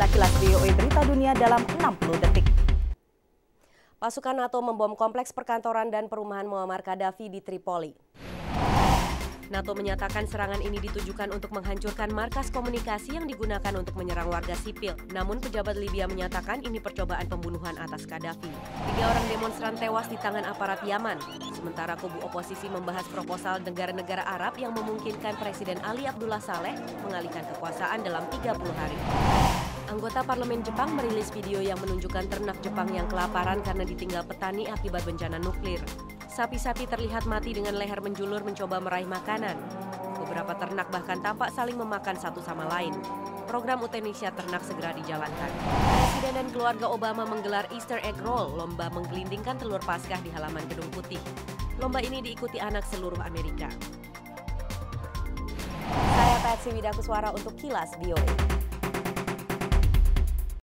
Inilah Kilas VOA Berita Dunia dalam 60 detik. Pasukan NATO membom kompleks perkantoran dan perumahan Muammar Gaddafi di Tripoli. NATO menyatakan serangan ini ditujukan untuk menghancurkan markas komunikasi yang digunakan untuk menyerang warga sipil. Namun pejabat Libya menyatakan ini percobaan pembunuhan atas Gaddafi. 3 orang demonstran tewas di tangan aparat Yaman. Sementara kubu oposisi membahas proposal negara-negara Arab yang memungkinkan Presiden Ali Abdullah Saleh mengalihkan kekuasaan dalam 30 hari. Anggota Parlemen Jepang merilis video yang menunjukkan ternak Jepang yang kelaparan karena ditinggal petani akibat bencana nuklir. Sapi-sapi terlihat mati dengan leher menjulur mencoba meraih makanan. Beberapa ternak bahkan tampak saling memakan satu sama lain. Program euthanasia ternak segera dijalankan. Presiden dan keluarga Obama menggelar Easter Egg Roll, lomba menggelindingkan telur Paskah di halaman Gedung Putih. Lomba ini diikuti anak seluruh Amerika. Saya Patsy Widakuswara untuk Kilas VOA.